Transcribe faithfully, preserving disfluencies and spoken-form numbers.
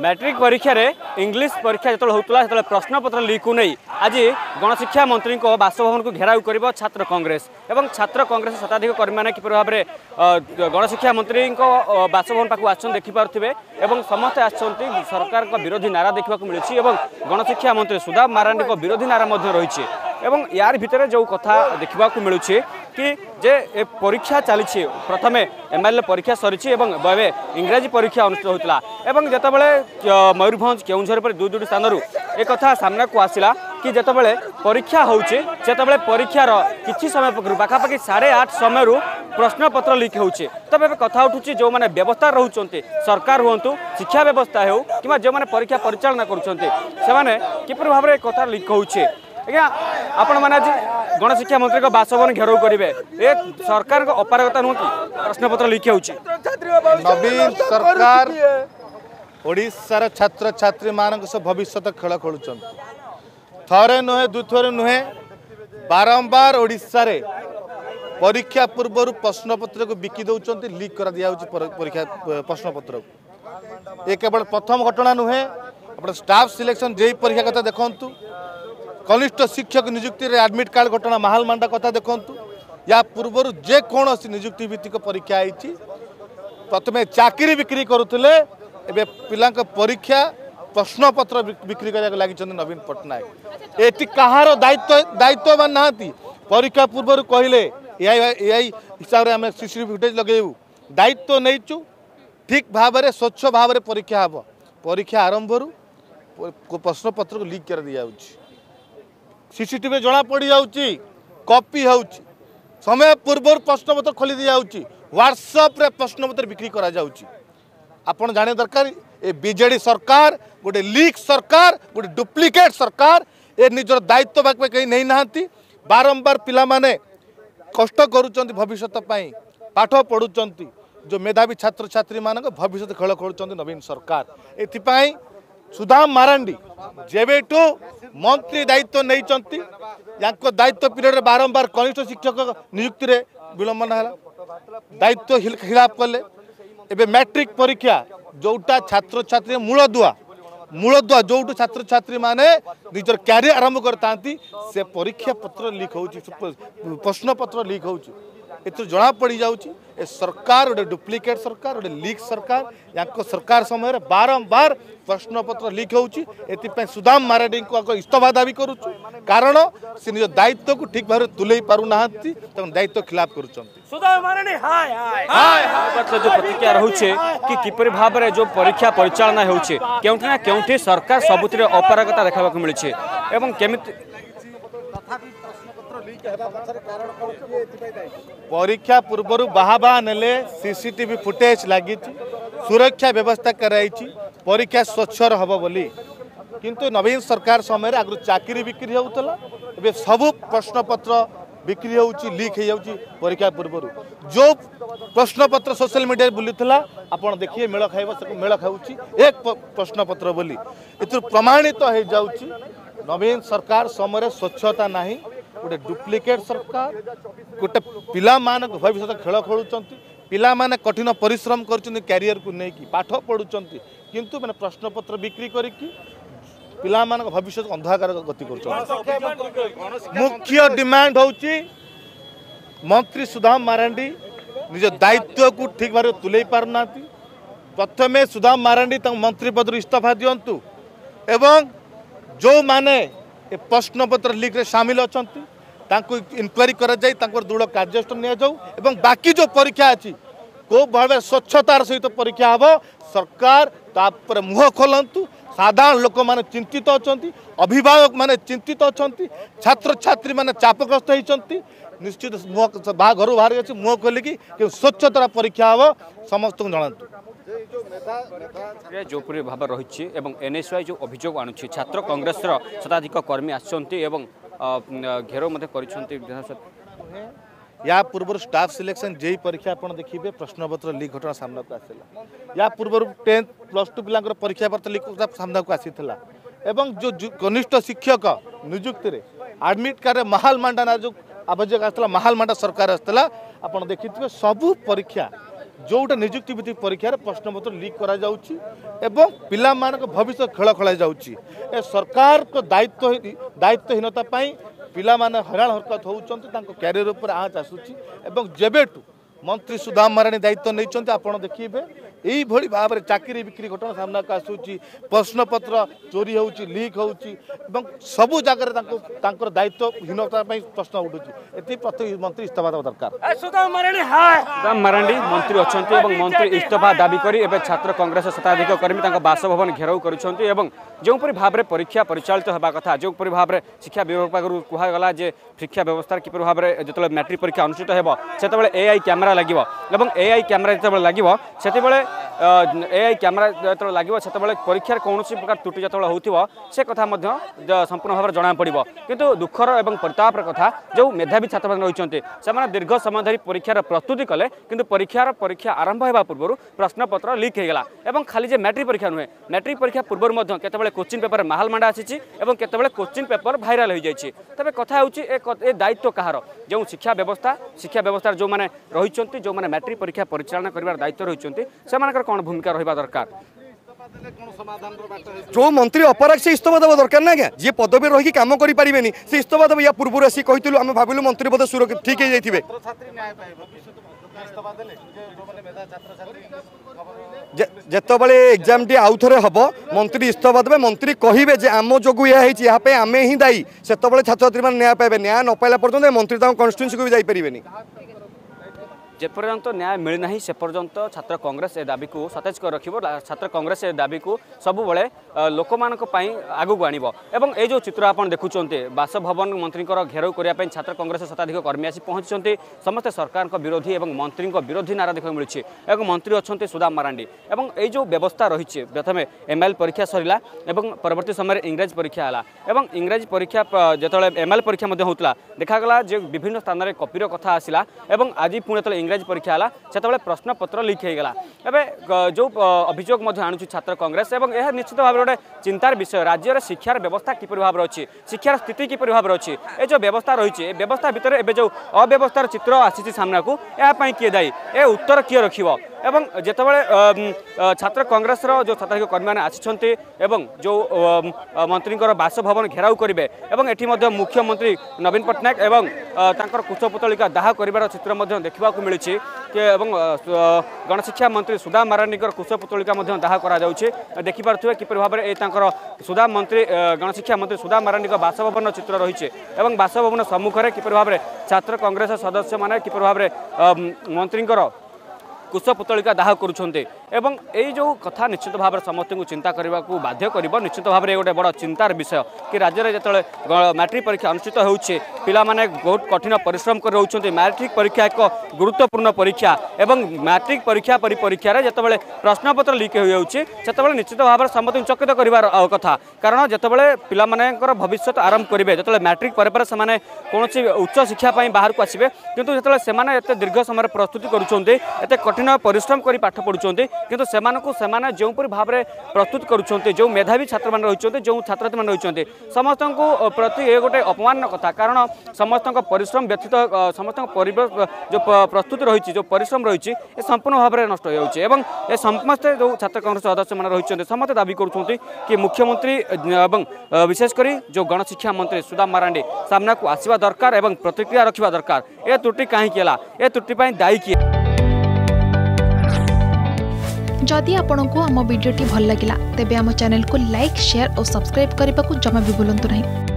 Matric परीक्षा रे English परीक्षा जो होता से प्रश्नपत्र लीक को नहीं आज गणशिक्षा मंत्री को बासभवन को घेराव कर छात्र कांग्रेस एवं छात्र कांग्रेस शताधिक कर्मी मैंने किपर भाव में गणशिक्षा मंत्री बासभवन पाक आसन देखिपे और समस्ते आ सरकार का विरोधी नारा देखा मिली और गणशिक्षा मंत्री सुदाम मरांडी को विरोधी नारा रही एवं यार भितर जो कथा देखा मिलू कि जे परीक्षा चली प्रथम एम एल ए परीक्षा सरी एवं इंग्राजी परीक्षा अनुष्ठित होता एवं जितेबाला मयूरभंज केउझर पर दुई दुई स्थानू एक सामना को आसला कि जितेबाला परीक्षा होते परीक्षार किसी समय पूर्व पाखापाखि साढ़े आठ समय प्रश्नपत्र लीक होचे तब ए कथा उठू जो मैंने व्यवस्था रोचते सरकार हूँ शिक्षा व्यवस्था हो कि जो मैंने परीक्षा परिचालना करुँचे किपर भाव में कथा लीक होचे अज्ञा आपण मैंने आज गणशिक्षा मंत्री को बासभवन घेराव करेंगे ये सरकार को अपारगता नुह कि प्रश्नपत्र लीक हो नवीन सरकार ओडिशार छात्र छात्री मान सब भविष्य खेल खेलुं थे नुहे दुथर नुहे बारंबार ओडिशा रे परीक्षा पूर्व प्रश्नपत्र को बिकी दौरान लीक कर दिया परीक्षा प्रश्नपत्र को ये केवल प्रथम घटना नुहे आप स्टाफ सिलेक्शन जेई परीक्षा कथा देखु कनिष्ठ शिक्षक निजुक्ति रे एडमिट कार्ड घटना महालमांडा कथा देखु या पूर्वर जे कोनोसी निजुक्ति भित्तिक परीक्षा आई प्रथम चाकरी बिक्री करुले एबे पिलांक परीक्षा प्रश्नपत्र बिक्री करने लगी नवीन पटनायक एटी कहार दायित्व दायित्ववान नहांती परीक्षा पूर्वर कहले एआई एआई हिसाब से आम सीसीटीवी फुटेज लगेबू दायित्व नहींचु ठीक भाव में स्वच्छ भाव में परीक्षा हम परीक्षा आरंभ प्रश्नपत्र को लीक कर दी जाउछि सीसीटीवी जना पड़ जाऊँगी कॉपी हो समय पूर्व प्रश्नपत्र खोली दी जाऊँगी व्हाट्सएप रे प्रश्नपत्र बिक्री करा आपन जाने दरकार ए बीजेडी सरकार गोटे लीक सरकार गोटे डुप्लिकेट सरकार ए निजर दायित्व भाग में कहीं नहीं नहांती बारंबार पिला माने कष्ट करुचंती भविष्य पाई पाठ पढ़ुचंती जो मेधावी छात्र छात्री मानक भविष्य खेल खेलुचंती नवीन सरकार एथिपाई सुदाम मरांडी जेबेटू मंत्री दायित्व नहीं दायित्व पीरियड बारंबार कनिष्ठ शिक्षक नियुक्ति रे विलंबन है दायित्व खिलाफ कले एबे मैट्रिक परीक्षा जोटा छात्र छात्री मूलदुआ मूलदुआ जो छात्र छात्री माने निजर क्यारियर आरंभ करता से परीक्षा पत्र लीक हो प्रश्नपत्र लीक हो एथु जना पड़ जाऊँगी ए सरकार गोटे डुप्लिकेट सरकार गोटे लीक सरकार या सरकार समय बारंबार प्रश्नपत्र लीक होती सुदाम मरांडी को इस्तफा दावी करुचु कारण से निज दायित्व को ठीक भाव में तुले पार ना दायित्व खिलाफ कर रोचे कि किपर भाव में जो परीक्षा परिचालना होना के सरकार सबुति अपारगता देखा मिली परीक्षा पूर्व बाहा ने सीसीटीवी फुटेज लगी सुरक्षा व्यवस्था कराई परीक्षा स्वच्छर हम बोली किंतु नवीन सरकार समय आगु चाकरी बिक्री होता ए सब प्रश्नपत्र बिक्री हो लीक हो परीक्षा पूर्व जो प्रश्नपत्र सोशल मीडिया बुलूला आप देखिए मेल खाइब से मेल खाऊँगी एक प्रश्नपत्र बोली ये प्रमाणित हो जाऊँगी नवीन सरकार समय स्वच्छता नहीं गोटे डुप्लिकेट सरकार गोटे पिला मान भविष्य खेल खेलुंट पिला माने कठिन परिश्रम कर क्यारियर को लेकिन पाठ पढ़ुंट किंतु मैंने प्रश्नपत्र बिक्री करके पिला मान भविष्य अंधकार गति कर मुख्य डिमांड होची मंत्री सुदाम मरांडी निज दायित्व को ठीक भाव तुले पार ना प्रथम सुदाम मरांडी मंत्री पदर इस्तफा दिंतु एवं जो माने ए प्रश्नपत्र लीक रे शामिल अच्छा इनक्वारी कर दृढ़ कार्यानुष्ठान एवं बाकी जो परीक्षा अच्छी को भाव स्वच्छतार सहित परीक्षा हम सरकार तापर मुह खोलतु साधारण लोक मैंने चिंतित अच्छा अभिभावक मैंने चिंतित अच्छा छात्र छात्री मैंने चापग्रस्त होती निश्चित मुह घर बाहर अच्छी मुह खोलिकी स्वच्छतार परीक्षा हम समस्त जनातु जो पूरी भाव रही एन एस वाई जो अभियोग आणु छात्र कांग्रेस शताधिक कर्मी एवं घेराव या पूर्व स्टाफ सिलेक्शन जेई परीक्षा आप देखिए प्रश्नपत्र लीक घटना सामना को आसला या पूर्व टेन्थ प्लस टू पिला परीक्षा पत्र लीक सामना को आसी जो कनिष्ठ शिक्षक निजुक्ति एडमिट कार्ड महालमांडा ना जो आवश्यक आसला महालमांडा सरकार आसला आप देखिए सब परीक्षा जोटा निजुक्ति भित्तिक परीक्षार प्रश्नपत्र लीक करा जाउछि एवं पिला मानक भविष्य खेल खेल जाउछि। ए सरकार को दायित्व दायित्वहीनता पाई पिला माने हराण हरकत होउछन्ति, तांको क्यारियर उपर आँच आसुछि एवं जेबेटु मंत्री सुदाम मरांडी दायित्व नैचन्ति। आपण देखिबे एई भली भाबरे चाकरी बिक्री घटना सामना का आसुछि, प्रश्नपत्र चोरी होउछि, लीक होउछि एवं सबु जागर तांको तांकर दायित्वहीनता पई प्रश्न उठुछि। एति प्रति मंत्री इस्तफा देबा दरकार। सुदाम मरांडी हाय सुदाम मरांडी मंत्री अछन्ति एवं मंत्री इस्तफा दाबी करी एबे छात्र कांग्रेस शताधिक कर्मी तांका बासभवन घेराव करिसन्ति एवं जोपरि भाबरे परीक्षा परिचालित हेबा कथा जोपरि भाबरे शिक्षा विभाग पाखरु कुहा गला जे शिक्षा व्यवस्था किपर भाबरे जतले मैट्रिक परीक्षा अनुष्ठित हेबो सेतबेले एआई कैमरा लागिबो एवं एआई कैमरा जतबेले लागिबो सेतबेले एआई कैमरा जो लगे से परीक्षार कौन प्रकार त्रुटि जो हो कथा संपूर्ण भाव में जना पड़ो। किंतु दुखर और परितापर कथा जो मेधावी छात्र मैंने रही से दीर्घ समय धरी परीक्षार प्रस्तुति कले कि परीक्षार परीक्षा आरंभ होगा पूर्व प्रश्नपत्र लीक होगा और खाली जे मैट्रिक परीक्षा नुहे मैट्रिक परीक्षा पूर्व केतबेले कोचिंग पेपर माहल मांडा आसी और केतबेले कोचिंग पेपर भाइराल हो जाए। तेज कथा हो दायित्व कहार जो शिक्षा व्यवस्था शिक्षा व्यवस्था जो मैंने रही जो मैंने मैट्रिक परीक्षा परिचालन कर दायित्व रही से कौन भूमिका रहिबा दरकार। जो मंत्री अपराग से इस्तफा देवा दरकार ना क्या जी पदवी रही कम करें से इस्तफा देव या पूर्व आसी कही आम भाविलु मंत्री पद सुरक्षित ठीक है जाइए जितेबाला एग्जाम टी आउ थे हम मंत्री इस्तफा देवे मंत्री कहे आम जो या आम ही दायी से छात्र छात्री मैंने न्याय पाइबे न्याय न पाइला पर्यटन मंत्री कन्स्टिट्यूएंसी को भी जापरेंगे जेपर्यंत न्याय मिल ना से पर्यंत छात्र कांग्रेस ए दाबी को सतेज कर रखिबो। छात्र कांग्रेस ए दाबी को सबु बळे लोक मानक पई आगु आनिबो एवं ए जो चित्र आपण देखुचोंते बासभवन मंत्री घेराव करिया पई छात्र कांग्रेस शताधिक कर्मी आसी पहुंचचोंते। समस्त सरकार को विरोधी एवं मंत्री को विरोधी नारा देखो मिलुछि एवं मंत्री अछंते सुदाम मरांडी एवं ए जो व्यवस्था रहिछि प्रथमे एमएल परीक्षा सरिला एवं परवर्ती समय इंग्रजी परीक्षा हला एवं इंग्रजी परीक्षा जतले एमएल परीक्षा मध्ये होतला देखागला जे विभिन्न स्थान रे कॉपी रो कथा आसिला एवं आजि पुणेतले परीक्षा हला से प्रश्नपत्र लीक होगा एवं जो अभियोग आणुची छात्र कांग्रेस एवं यह निश्चित भाव गोटे चिंतार विषय। राज्य शिक्षार व्यवस्था किपर भाव अच्छी शिक्षार स्थिति किपर भाव अच्छी ए जो व्यवस्था रही है व्यवस्था भितर एवं जो अव्यवस्थार चित्र आसी सामना को यह किए दायी ए उत्तर किए रखिबो एवं जितेबाला छात्र कांग्रेस जो शताधिक कर्मी मैंने आसी जो मंत्री बासभवन घेराव करेंगे और एटी मुख्यमंत्री नवीन पटनायक एवं कुशपुतलिका दाह कर चित्र देखा मिली गणशिक्षा मंत्री सुदाम मरांडी कुशपुतलिका दाह कर देखिपे किपर भाव में सुदाम मंत्री गणशिक्षा मंत्री सुदाम मरांडी बासभवन चित्र रही है बासभवन सम्मुख में किपर भाव में छात्र कांग्रेस सदस्य मैंने किपर भाव में मंत्री कुशपुतलिका दाह करुछन्ते एवं एई जो कथा निश्चित भाव समस्त को चिंता करने को बाध्य करिबो। निश्चित भाव में गोटे बड़ चिंतार विषय कि राज्य में जतले मैट्रिक परीक्षा अनुष्ठित होउछे पिला माने बहुत कठिन परिश्रम कर रहउछन्ते। मैट्रिक परीक्षा एक गुरुत्वपूर्ण परीक्षा एवं मैट्रिक परीक्षा परि परीक्षा रे जतबेले प्रश्नपत्र लीक हो जाउछे सेतबेले निश्चित भाव समस्त चकित करिवार कथा कारण जतबेले पिला मानकर भविष्य आरंभ करेंगे जतबेले मैट्रिक पर पर से कौन उच्च शिक्षा पाई बाहर को आसबे किंतु जतबेले सेमाने एते दीर्घ समय प्रस्तुति करूछन्ते एते कठिन परिश्रम करी पाठ पढुछन्ते किंतु सेमान को सेमाने जोपरि भाव में प्रस्तुत करुँचे जो मेधावी छात्र मैंने रही जो छात्र छात्री मैंने रही समस्त प्रति ये गोटे अपमान कथा कारण समस्त परिश्रम व्यतीत समस्त जो प्रस्तुति रही जो परिश्रम रही संपूर्ण भाव में नष्ट हो जाए। समस्ते जो छात्र कांग्रेस सदस्य मैंने रही समस्ते दाबी करुँच कि मुख्यमंत्री एवं विशेषकर जो गणशिक्षा मंत्री सुदाम मरांडी सामना को आसवा दरकार और प्रतिक्रिया रखा दरकार ए त्रुटि कहीं त्रुटि दायी किए। जदि आपंक आम भिड्टे भल लगा तेब आम चैनल को लाइक शेयर और सब्सक्राइब करने को जमा भी बुलां नहीं।